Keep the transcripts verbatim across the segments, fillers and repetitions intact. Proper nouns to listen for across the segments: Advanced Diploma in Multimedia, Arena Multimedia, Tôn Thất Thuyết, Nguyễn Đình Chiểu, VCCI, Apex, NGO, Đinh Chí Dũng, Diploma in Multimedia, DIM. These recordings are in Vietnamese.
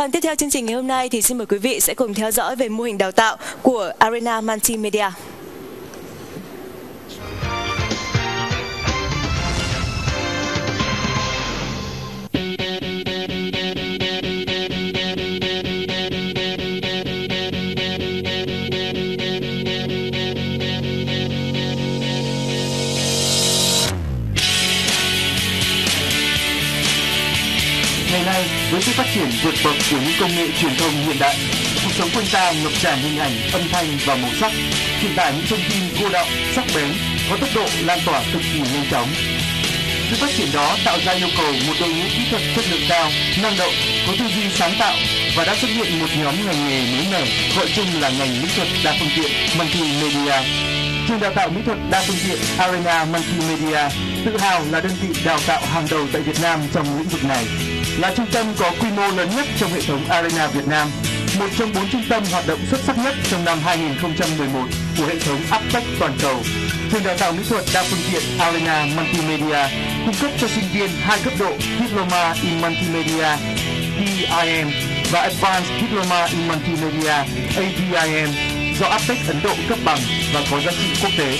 Còn tiếp theo chương trình ngày hôm nay thì xin mời quý vị sẽ cùng theo dõi về mô hình đào tạo của Arena Multimedia. Với sự phát triển vượt bậc của những công nghệ truyền thông hiện đại, cuộc sống quanh ta ngập tràn hình ảnh, âm thanh và màu sắc, truyền tải những thông tin cô đọng, sắc bén, có tốc độ lan tỏa cực kỳ nhanh chóng. Sự phát triển đó tạo ra yêu cầu một đội ngũ kỹ thuật chất lượng cao, năng động, có tư duy sáng tạo và đã xuất hiện một nhóm ngành nghề mới nổi gọi chung là ngành mỹ thuật đa phương tiện Multimedia. Trường đào tạo mỹ thuật đa phương tiện Arena Multimedia tự hào là đơn vị đào tạo hàng đầu tại Việt Nam trong lĩnh vực này, là trung tâm có quy mô lớn nhất trong hệ thống Arena Việt Nam, một trong bốn trung tâm hoạt động xuất sắc nhất trong năm hai nghìn không trăm mười một của hệ thống Apex toàn cầu. Trường đào tạo mỹ thuật đa phương tiện Arena Multimedia cung cấp cho sinh viên hai cấp độ Diploma in Multimedia (đê i em) và Advanced Diploma in Multimedia (A D I M) do Apex Ấn Độ cấp bằng và có giá trị quốc tế.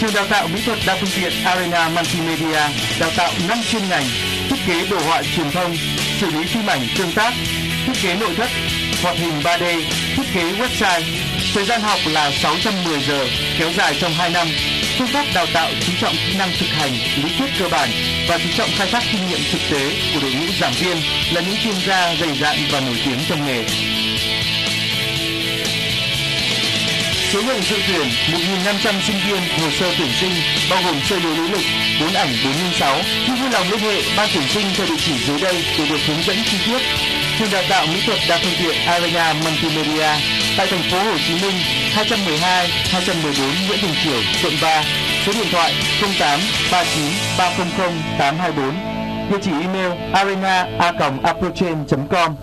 Trường đào tạo mỹ thuật đa phương tiện Arena Multimedia đào tạo năm chuyên ngành: thiết kế đồ họa truyền thông, xử lý phim ảnh tương tác, thiết kế nội thất, hoạt hình ba D, thiết kế website. Thời gian học là sáu trăm mười giờ, kéo dài trong hai năm. Phương pháp đào tạo chú trọng kỹ năng thực hành, lý thuyết cơ bản và chú trọng khai thác kinh nghiệm thực tế của đội ngũ giảng viên là những chuyên gia dày dạn và nổi tiếng trong nghề. Số lượng dự tuyển một nghìn năm trăm sinh viên, hồ sơ tuyển sinh bao gồm sơ đồ lý lịch, bốn ảnh bốn không sáu. Khi vui lòng liên hệ ban tuyển sinh theo địa chỉ dưới đây để được hướng dẫn chi tiết. Trường đào tạo mỹ thuật đa phương tiện Arena Multimedia tại thành phố Hồ Chí Minh, hai trăm mười hai, hai trăm mười bốn Nguyễn Đình Chiểu, quận ba. Số điện thoại không tám ba chín ba không không tám hai bốn. Địa chỉ email arena a còng a prochain chấm com.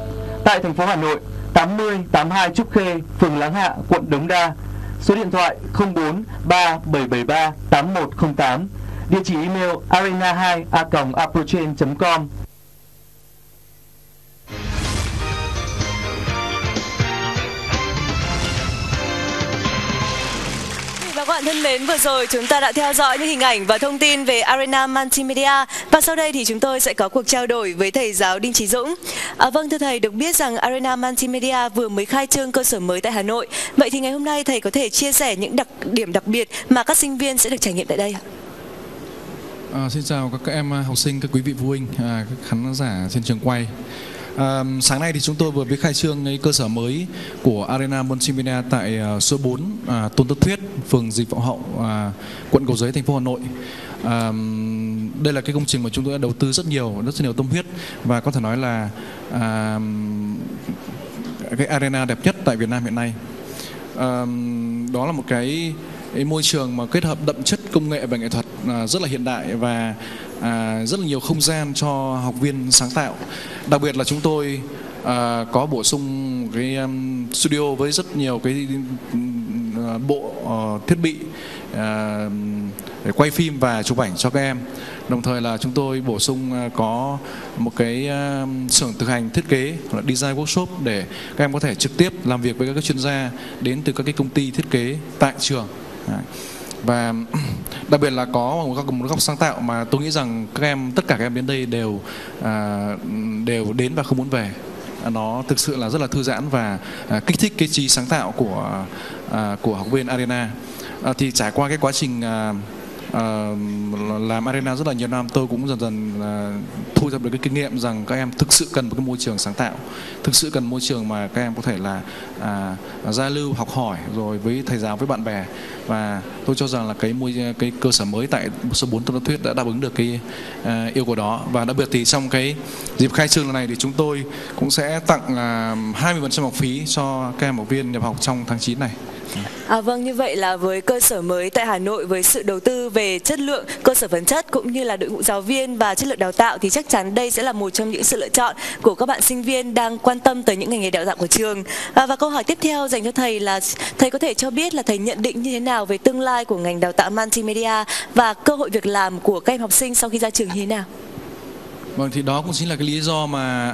Tại thành phố Hà Nội, tám không tám hai Trúc Khê, phường Láng Hạ, quận Đống Đa. Số điện thoại không bốn ba bảy bảy ba tám một không tám. Địa chỉ email arena hai a còng a prochain chấm com. Các bạn thân mến, vừa rồi chúng ta đã theo dõi những hình ảnh và thông tin về Arena Multimedia, và sau đây thì chúng tôi sẽ có cuộc trao đổi với thầy giáo Đinh Chí Dũng. À, vâng, thưa thầy, được biết rằng Arena Multimedia vừa mới khai trương cơ sở mới tại Hà Nội. Vậy thì ngày hôm nay thầy có thể chia sẻ những đặc điểm đặc biệt mà các sinh viên sẽ được trải nghiệm tại đây ạ? À, xin chào các em học sinh, các quý vị phụ huynh, à, các khán giả trên trường quay. À, sáng nay thì chúng tôi vừa mới khai trương cái cơ sở mới của Arena Multimedia tại uh, số bốn à, Tôn Thất Thuyết, phường Dịch Vọng Hậu, à, quận Cầu Giấy, thành phố Hà Nội. À, đây là cái công trình mà chúng tôi đã đầu tư rất nhiều, rất, rất nhiều tâm huyết, và có thể nói là à, cái arena đẹp nhất tại Việt Nam hiện nay. À, đó là một cái, cái môi trường mà kết hợp đậm chất công nghệ và nghệ thuật à, rất là hiện đại, và À, rất là nhiều không gian cho học viên sáng tạo. Đặc biệt là chúng tôi à, có bổ sung cái um, studio với rất nhiều cái uh, bộ uh, thiết bị uh, để quay phim và chụp ảnh cho các em. Đồng thời là chúng tôi bổ sung uh, có một cái uh, xưởng thực hành thiết kế là design workshop để các em có thể trực tiếp làm việc với các chuyên gia đến từ các cái công ty thiết kế tại trường. Đấy. Và đặc biệt là có một góc, một góc sáng tạo mà tôi nghĩ rằng các em, tất cả các em đến đây đều à, đều đến và không muốn về. Nó thực sự là rất là thư giãn và à, kích thích cái trí sáng tạo của à, của học viên Arena. À, thì trải qua cái quá trình à, à, làm Arena rất là nhiều năm, tôi cũng dần dần à, thu thập được cái kinh nghiệm rằng các em thực sự cần một cái môi trường sáng tạo, thực sự cần môi trường mà các em có thể là à, giao lưu, học hỏi rồi với thầy giáo, với bạn bè. Và tôi cho rằng là cái môi cái cơ sở mới tại số bốn Tôn Thất Thuyết đã đáp ứng được cái uh, yêu cầu đó. Và đặc biệt thì trong cái dịp khai trương lần này thì chúng tôi cũng sẽ tặng uh, hai mươi phần trăm học phí cho các em học viên nhập học trong tháng chín này. À, vâng, như vậy là với cơ sở mới tại Hà Nội, với sự đầu tư về chất lượng, cơ sở vật chất cũng như là đội ngũ giáo viên và chất lượng đào tạo, thì chắc chắn đây sẽ là một trong những sự lựa chọn của các bạn sinh viên đang quan tâm tới những ngành nghề đào tạo của trường. À, và câu hỏi tiếp theo dành cho thầy là thầy có thể cho biết là thầy nhận định như thế nào về tương lai của ngành đào tạo Multimedia và cơ hội việc làm của các em học sinh sau khi ra trường như thế nào? Vâng, thì đó cũng chính là cái lý do mà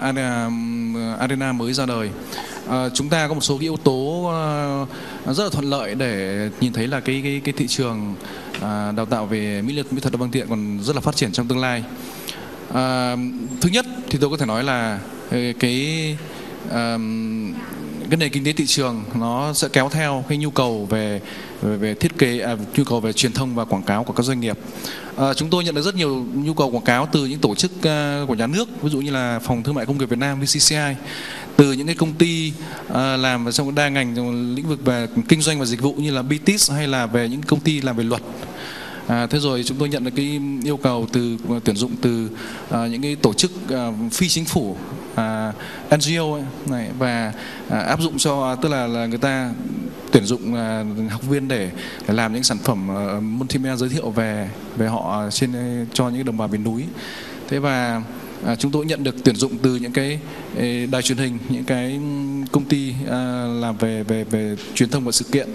Arena mới ra đời. À, chúng ta có một số cái yếu tố à, rất là thuận lợi để nhìn thấy là cái cái, cái thị trường à, đào tạo về mỹ thuật mỹ thuật đa phương tiện còn rất là phát triển trong tương lai. À, thứ nhất thì tôi có thể nói là cái à, cái nền kinh tế thị trường nó sẽ kéo theo cái nhu cầu về về, về thiết kế, à, nhu cầu về truyền thông và quảng cáo của các doanh nghiệp. À, chúng tôi nhận được rất nhiều nhu cầu quảng cáo từ những tổ chức à, của nhà nước, ví dụ như là Phòng Thương mại Công nghiệp Việt Nam V C C I, từ những cái công ty à, làm trong đa ngành, trong lĩnh vực về kinh doanh và dịch vụ như là bê i tê i ét, hay là về những công ty làm về luật. À, thế rồi chúng tôi nhận được cái yêu cầu từ tuyển dụng từ à, những cái tổ chức à, phi chính phủ, à, N G O này, và à, áp dụng cho, tức là, là người ta tuyển dụng à, học viên để, để làm những sản phẩm à, multimedia giới thiệu về về họ trên cho những đồng bào miền núi. Thế và à, chúng tôi nhận được tuyển dụng từ những cái đài truyền hình, những cái công ty à, làm về về về truyền thông và sự kiện.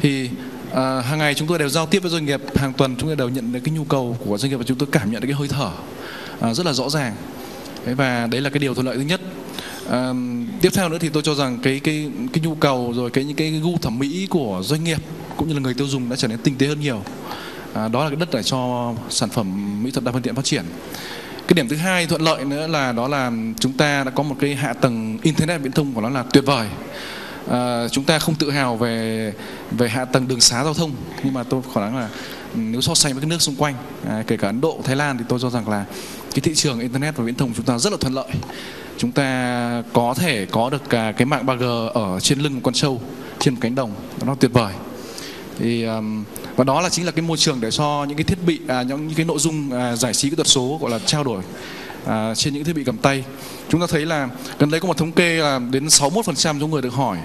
Thì à, hàng ngày chúng tôi đều giao tiếp với doanh nghiệp, hàng tuần chúng tôi đều nhận được cái nhu cầu của doanh nghiệp và chúng tôi cảm nhận được cái hơi thở à, rất là rõ ràng. Và đấy là cái điều thuận lợi thứ nhất. À, tiếp theo nữa thì tôi cho rằng cái cái cái nhu cầu rồi cái những cái gu thẩm mỹ của doanh nghiệp cũng như là người tiêu dùng đã trở nên tinh tế hơn nhiều. À, đó là cái đất để cho sản phẩm mỹ thuật đa phương tiện phát triển. Cái điểm thứ hai thuận lợi nữa là đó là chúng ta đã có một cái hạ tầng internet, viễn thông của nó là tuyệt vời. À, chúng ta không tự hào về về hạ tầng đường xá giao thông, nhưng mà tôi khả năng là nếu so sánh với các nước xung quanh, à, kể cả Ấn Độ, Thái Lan, thì tôi cho rằng là cái thị trường internet và viễn thông của chúng ta rất là thuận lợi. Chúng ta có thể có được cả cái mạng ba G ở trên lưng một con trâu, trên một cánh đồng, nó tuyệt vời. Thì và đó là chính là cái môi trường để cho những cái thiết bị, à, những cái nội dung à, giải trí kỹ thuật số gọi là trao đổi à, trên những thiết bị cầm tay. Chúng ta thấy là gần đây có một thống kê là đến sáu mươi mốt phần trăm số người được hỏi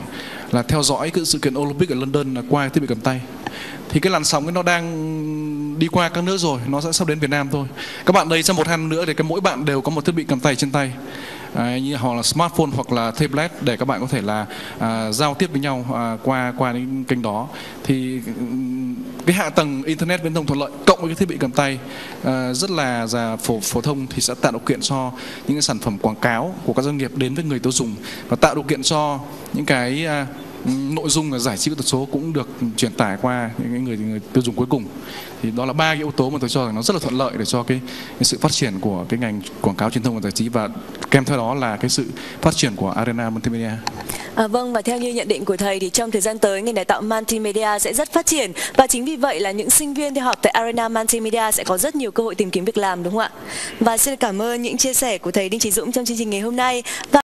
là theo dõi cái sự kiện Olympic ở London là qua thiết bị cầm tay. Thì cái làn sóng ấy nó đang đi qua các nước rồi, nó sẽ sắp đến Việt Nam thôi. Các bạn đây, trong một hai năm nữa thì cái mỗi bạn đều có một thiết bị cầm tay trên tay, à, như họ là smartphone hoặc là tablet, để các bạn có thể là à, giao tiếp với nhau à, qua qua những kênh đó. Thì cái hạ tầng internet viễn thông thuận lợi cộng với cái thiết bị cầm tay à, rất là, là phổ, phổ thông thì sẽ tạo điều kiện cho những cái sản phẩm quảng cáo của các doanh nghiệp đến với người tiêu dùng, và tạo điều kiện cho những cái à, nội dung là giải trí kỹ thuật số cũng được truyền tải qua những người, người tiêu dùng cuối cùng. Thì đó là ba cái yếu tố mà tôi cho rằng nó rất là thuận lợi để cho cái, cái sự phát triển của cái ngành quảng cáo, truyền thông và giải trí, và kèm theo đó là cái sự phát triển của Arena Multimedia. À, vâng, và theo như nhận định của thầy thì trong thời gian tới ngành đào tạo Multimedia sẽ rất phát triển, và chính vì vậy là những sinh viên theo học tại Arena Multimedia sẽ có rất nhiều cơ hội tìm kiếm việc làm, đúng không ạ? Và xin cảm ơn những chia sẻ của thầy Đinh Chí Dũng trong chương trình ngày hôm nay. Và